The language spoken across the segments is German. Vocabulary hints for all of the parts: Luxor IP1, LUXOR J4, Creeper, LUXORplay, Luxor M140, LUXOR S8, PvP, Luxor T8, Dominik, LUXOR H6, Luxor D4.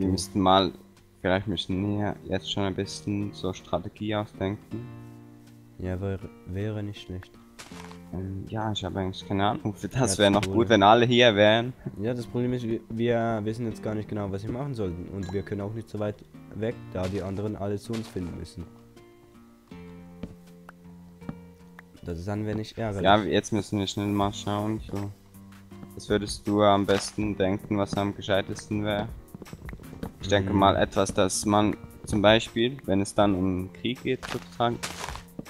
Wir müssten mal, vielleicht müssen wir jetzt schon ein bisschen so Strategie ausdenken. Ja, wäre nicht schlecht. Ja, ich habe eigentlich keine Ahnung. Für das wäre noch gut, wenn alle hier wären. Ja, das Problem ist, wir wissen jetzt gar nicht genau, was wir machen sollten. Und wir können auch nicht so weit weg, da die anderen alle zu uns finden müssen. Das ist dann, wenn ich ärgerlich. Ja, jetzt müssen wir schnell mal schauen. So. Was würdest du am besten denken, was am gescheitesten wäre? Ich denke mal etwas, dass man zum Beispiel, wenn es dann um Krieg geht, sozusagen,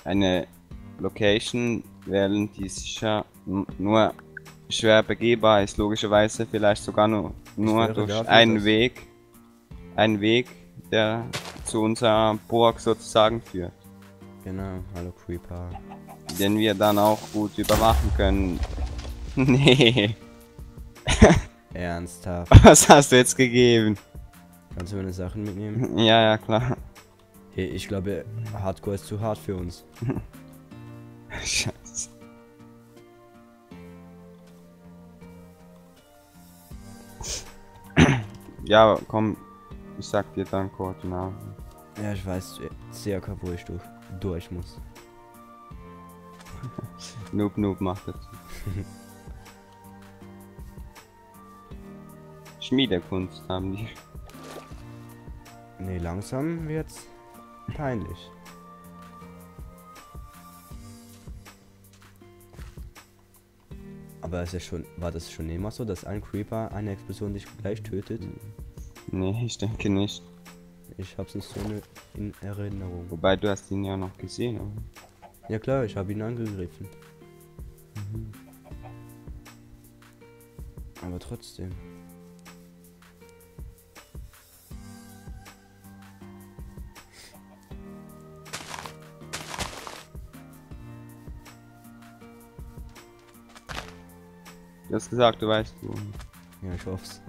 eine Location wählen, die sicher nur schwer begehbar ist, logischerweise vielleicht sogar nur durch einen Weg, der zu unserer Burg sozusagen führt. Genau, hallo Creeper. Den wir dann auch gut überwachen können. Nee. Ernsthaft. Was hast du jetzt gegeben? Kannst du meine Sachen mitnehmen? Ja, ja, klar. Hey, ich glaube, Hardcore ist zu hart für uns. Scheiße. Ja, komm, ich sag dir dann Koordinaten. Ja, ich weiß circa, wo ich durch muss. Noob macht das. Schmiedekunst haben die. Nee, langsam wird's peinlich. Aber ist ja schon, war das schon immer so, dass ein Creeper eine Explosion dich gleich tötet? Nee, ich denke nicht. Ich hab's nicht so in Erinnerung. Wobei, du hast ihn ja noch gesehen, oder? Ja klar, ich habe ihn angegriffen. Mhm. Aber trotzdem. Du hast gesagt, du weißt wo. Ja, ich hoff's.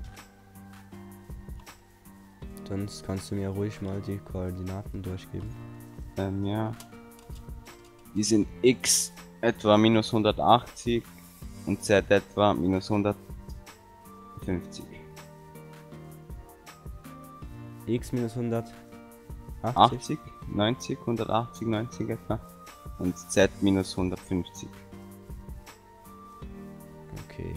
Sonst kannst du mir ruhig mal die Koordinaten durchgeben. Ja. Die sind X etwa -180 und Z etwa -150. X -180? 90, 180, 90 etwa. Und Z -150. Okay.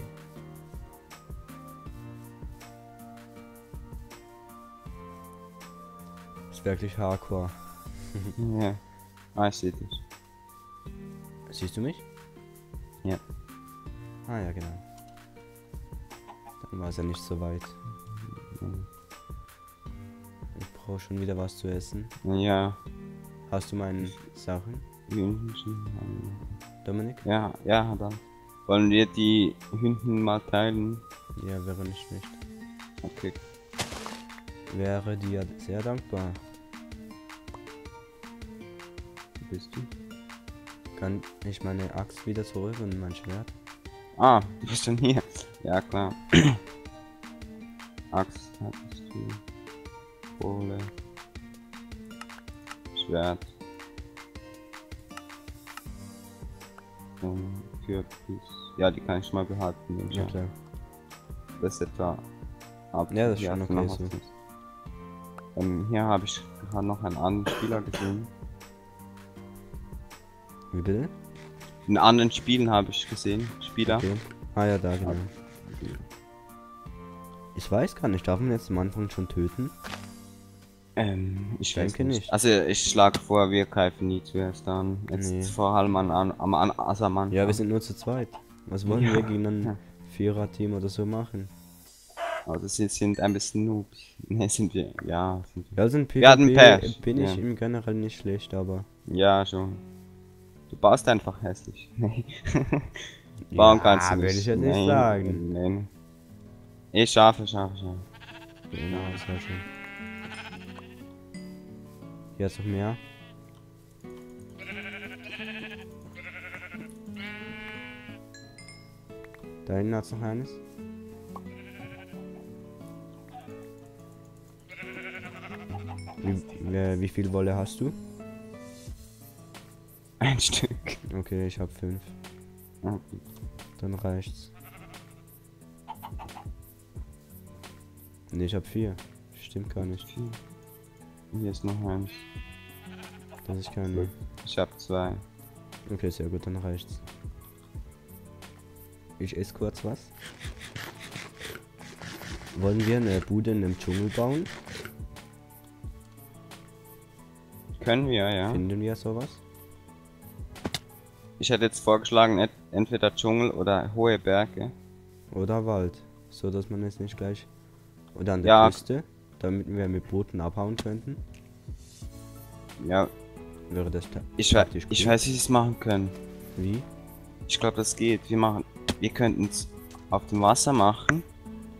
Ist wirklich hardcore. Ja. Ah, ich seh dich. Siehst du mich? Ja. Ah ja, genau. Dann war es ja nicht so weit. Ich brauche schon wieder was zu essen. Ja. Hast du meine Sachen? Dominik? Ja, ja, dann. Wollen wir die Hünden mal teilen? Ja, wäre nicht schlecht. Okay. Wäre dir sehr dankbar. Wo bist du? Kann ich meine Axt wieder zurück und mein Schwert? Ah, du bist schon hier. Ja, klar. Axt hattest du. Kohle. Schwert. Ja, die kann ich mal behalten. Ja, klar. Das ist etwa ab. Ja, das ist schon okay so. Hier habe ich gerade noch einen anderen Spieler gesehen. Wie bitte? In anderen Spielen habe ich gesehen. Spieler. Okay. Ah ja, da genau. Ich weiß gar nicht, darf man jetzt am Anfang schon töten? Ich denke nicht. Also ich schlage vor, wir greifen nie zuerst an. Jetzt nee. Vor allem an Assermann. Ja, wir sind nur zu zweit. Was wollen wir gegen ein Vierer-Team oder so machen? Also sie sind ein bisschen Noobs. Ne, sind wir. Ja, sind wir. Also in PvP bin ich im generell nicht schlecht, aber... Ja, schon. Du baust einfach hässlich. Bauen kannst du nicht. Will ich jetzt nicht sagen. Nein. Ich schaffe. Genau, das war schon. Hier ist noch mehr. Da hinten hat's noch eines. Wie viel Wolle hast du? Ein Stück. Okay, ich hab 5. Okay. Dann reicht's. Ne, ich hab 4. stimmt gar nicht. Hier ist noch eins. Das ist keine. Ich hab zwei. Okay, sehr gut, dann reicht's. Ich esse kurz was. Wollen wir eine Bude in einem Dschungel bauen? Können wir, ja. Finden wir sowas? Ich hätte jetzt vorgeschlagen, entweder Dschungel oder hohe Berge. Oder Wald. So dass man es nicht gleich. Oder an der ja. Küste. Damit wir mit Booten abhauen könnten. Ja. Wäre das praktisch. Ich weiß, wie sie es machen können. Wie? Ich glaube, das geht. Wir könnten es auf dem Wasser machen.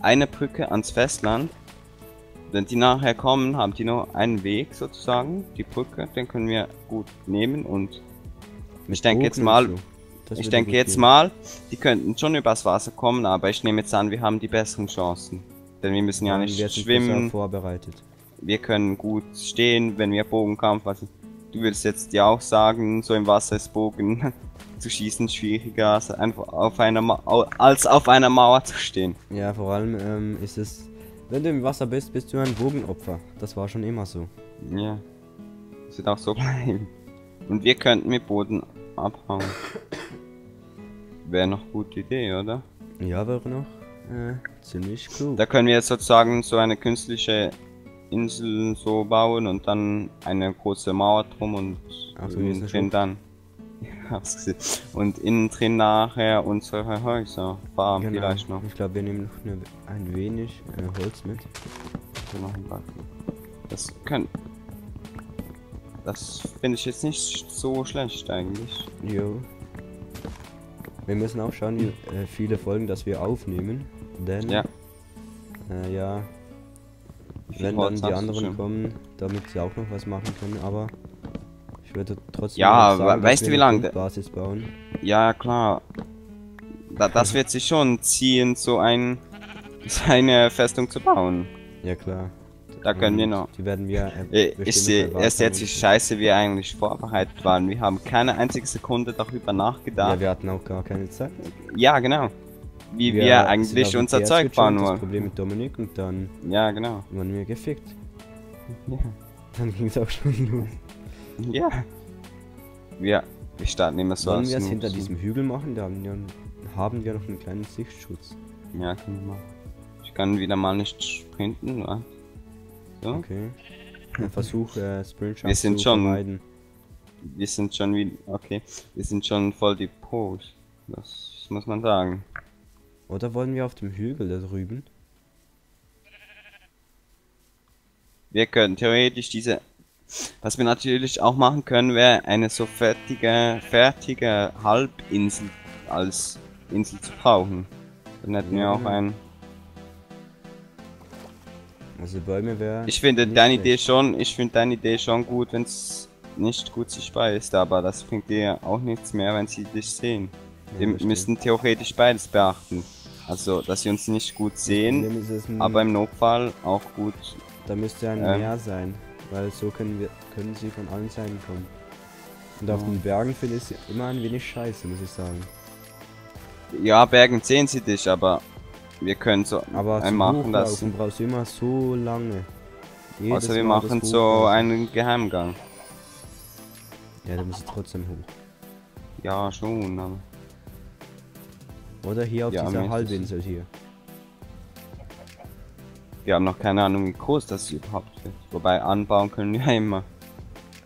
Eine Brücke ans Festland. Wenn die nachher kommen, haben die nur einen Weg sozusagen. Die Brücke, den können wir gut nehmen und ich denke jetzt mal, die könnten schon übers Wasser kommen, aber ich nehme jetzt an, wir haben die besseren Chancen. Denn wir müssen ja nicht schwimmen. Vorbereitet. Wir können gut stehen, wenn wir Bogenkampf, also du willst jetzt ja auch sagen, so im Wasser ist Bogen zu schießen schwieriger als einfach auf einer Mauer zu stehen. Ja, vor allem ist es, wenn du im Wasser bist, bist du ein Bogenopfer. Das war schon immer so. Ja, das wird auch so bleiben. Und wir könnten mit Boden abhauen. Wäre noch eine gute Idee, oder? Ja, wäre noch ziemlich cool. Da können wir jetzt sozusagen so eine künstliche Insel so bauen und dann eine große Mauer drum und innen drin dann. Und innen drin nachher unsere Häuser farmen genau. Vielleicht noch. Ich glaube, wir nehmen noch ein wenig Holz mit. Das können. Das finde ich jetzt nicht so schlecht eigentlich. Jo. Wir müssen auch schauen, wie viele Folgen, dass wir aufnehmen. Denn ja. Ja. Wenn dann die anderen kommen, damit sie auch noch was machen können, aber ich würde trotzdem ja, sagen, weißt du wie lange Basis bauen. Ja, klar. Das wird sich schon ziehen, so eine Festung zu bauen. Ja, klar. Da können wir noch. Die werden wir. Ich sehe erst jetzt, wie scheiße wir eigentlich vorbereitet waren. Wir haben keine einzige Sekunde darüber nachgedacht. Ja, wir hatten auch gar keine Zeit. Ja, genau. Wie wir eigentlich unser Zeug bauen wollen. Das Problem mit Dominik und dann. Ja, genau. Wurden wir gefickt. Ja. Dann ging es auch schon los. Ja. Ja. Wir starten immer so aus. Wollen wir es hinter diesem Hügel machen? Da haben wir noch einen kleinen Sichtschutz. Ja, können wir machen. Ich kann wieder mal nicht sprinten, oder? Okay. Versuch Sprintjump zu vermeiden. Wir sind schon wie. Okay. Wir sind schon voll die Pros. Das muss man sagen. Oder wollen wir auf dem Hügel da drüben? Wir können theoretisch diese. Was wir natürlich auch machen können, wäre eine so fertige Halbinsel als Insel zu brauchen. Dann hätten wir auch einen. Also Bäume wären. Ich finde deine Idee schon, gut, wenn es nicht gut sich beißt, aber das bringt dir auch nichts mehr, wenn sie dich sehen. Wir müssen theoretisch beides beachten. Also, dass sie uns nicht gut sehen, aber im Notfall auch gut. Da müsste ein Meer sein, weil so können sie von allen Seiten kommen. Und auf den Bergen finde ich sie immer ein wenig scheiße, muss ich sagen. Ja, Bergen sehen sie dich, aber. Wir können so machen das. Du brauchst immer so lange. Jedes außer wir Mal machen so einen Geheimgang. Ja, da musst du trotzdem hoch. Ja, schon, aber. Oder hier auf dieser Halbinsel hier. Wir haben noch keine Ahnung, wie groß das überhaupt wird. Wobei anbauen können wir immer.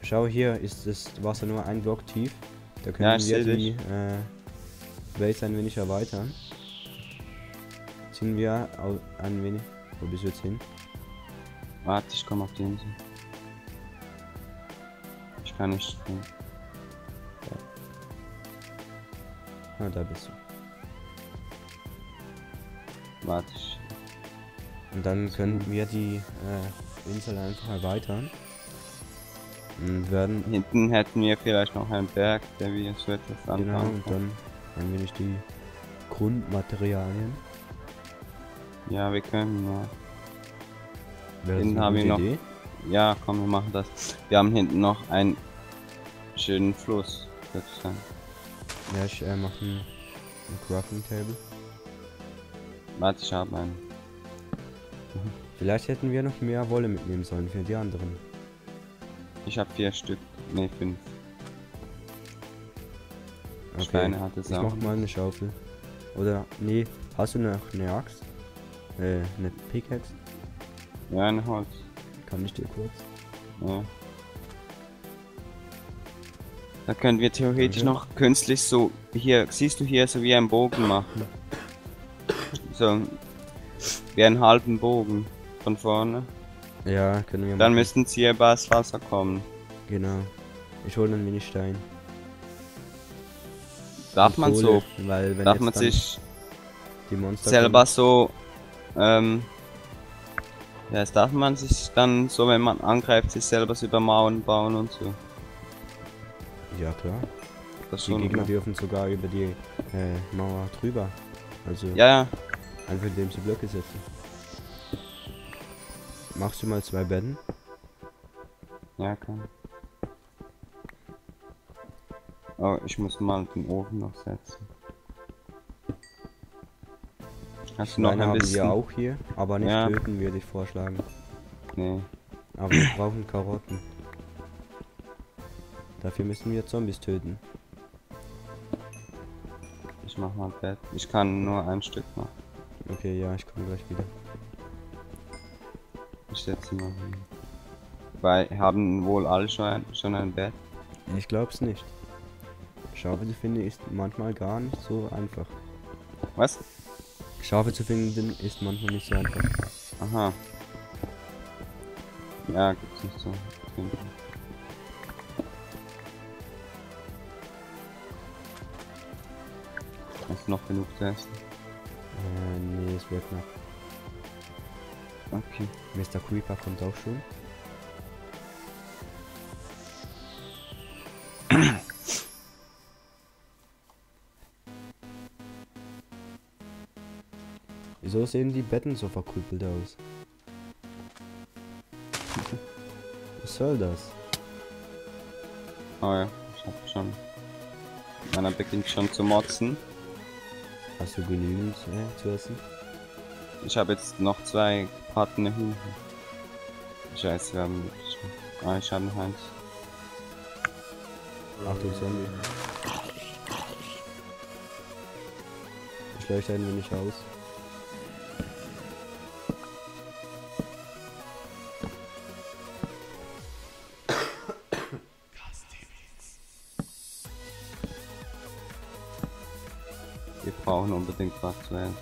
Schau, hier ist das Wasser nur ein Block tief. Da können wir die Base ein wenig erweitern. Sind wir ein wenig. Wo bist du jetzt hin? Warte, ich komme auf die Insel. Ich kann nicht springen. Ja. Ah, da bist du. Warte. Und dann können wir die Insel einfach erweitern. Und werden. Hinten hätten wir vielleicht noch einen Berg, der wir so etwas anbauen. Genau, und dann ein wenig die Grundmaterialien. Ja, wir können hinten haben wir noch. Ja, komm, wir machen das. Wir haben hinten noch einen schönen Fluss. Sozusagen. Ja, ich mache ein Crafting Table. Warte, ich habe einen. Vielleicht hätten wir noch mehr Wolle mitnehmen sollen für die anderen. Ich habe 4 Stück, ne 5. Okay, Steine hat es auch. Ich mach mal eine Schaufel. Oder, nee, hast du noch eine Axt? Eine Pickaxe? Ja, ein Holz. Kann ich dir kurz? Ja. Da können wir theoretisch noch künstlich so, hier, siehst du hier, so wie einen Bogen machen. So, wie einen halben Bogen von vorne. Ja, können wir machen. Dann müssten sie über das Wasser kommen. Genau. Ich hole ein wenig Stein. Darf man so, weil wenn darf man sich die Monster selber so, ja, das darf man sich dann so, wenn man angreift, sich selber über Mauern bauen und so. Ja klar. Das die Gegner dürfen sogar über die Mauer drüber. Also ja. Einfach indem sie Blöcke setzen. Machst du mal 2 Betten? Ja klar. Oh, ich muss mal den Ofen noch setzen. Hast du noch ein bisschen? Wir auch hier, aber nicht töten würde ich vorschlagen. Nee. Aber wir brauchen Karotten. Dafür müssen wir Zombies töten. Ich mach mal ein Bett. Ich kann nur ein Stück machen. Okay, ja, ich komme gleich wieder. Ich setze mal hin. Weil haben wohl alle schon ein Bett? Ich glaub's nicht. Schafe zu finden ist manchmal gar nicht so einfach. Was? Schafe zu finden ist manchmal nicht so einfach. Aha. Ja, gibt's nicht so. Hast du noch genug zu essen? Nee, es wird noch. Okay. Mr. Creeper kommt auch schon. Wieso sehen die Betten so verkrüppelt aus? Was soll das? Oh ja, ich hab schon. Meiner beginnt schon zu motzen. Hast du genügend zu essen? Ich habe jetzt noch 2 gebratene Hühner. Scheiße, wir haben schon. Ah, ich habe noch eins. Achtung, Zombie. Ich leuchte ein wenig aus. Unbedingt was zu werden.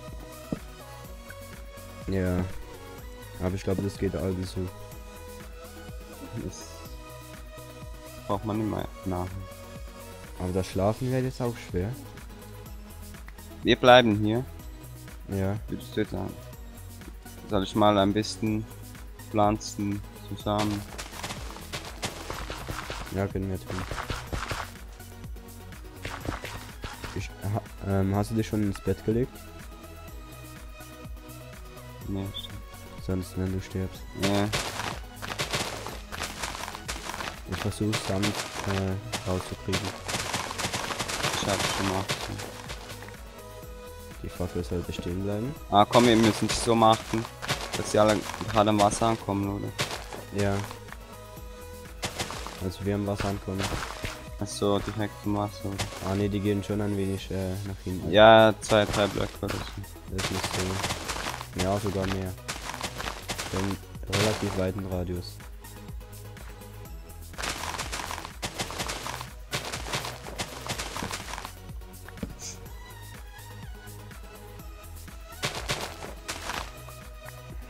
Ja, aber ich glaube, das geht allen so. Das braucht man nicht mehr nach. Aber das Schlafen wäre jetzt auch schwer. Wir bleiben hier. Ja. Würdest du jetzt sagen? Soll ich mal ein bisschen pflanzen zusammen? Ja, können wir tun. Hast du dich schon ins Bett gelegt? Nee, sonst wenn du stirbst. Nee. Ich versuch's damit rauszukriegen. Ich hab's gemacht. Die Fackel sollte stehen bleiben. Ah komm, wir müssen es so machen, dass sie alle gerade am Wasser ankommen, oder? Ja. Also wir am Wasser ankommen. Achso, direkt zum Wasser. Ah ne, die gehen schon ein wenig nach hinten. Ja, 2, 3 Blöcke oder so. Das müsste so. Ja, sogar mehr. Dann relativ weiten Radius.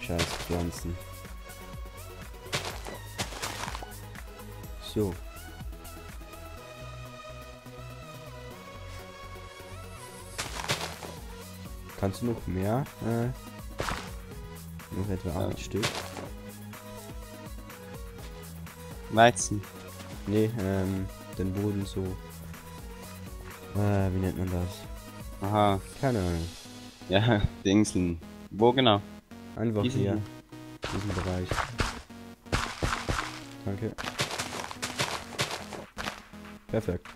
Scheiß Pflanzen. So. Kannst du noch mehr? Noch etwa 8 Stück. Weizen. Nee, den Boden so. Wie nennt man das? Aha. Keine Ahnung. Ja, Dingsen. Wo genau? Einfach hier. Diesen Bereich. Danke. Perfekt.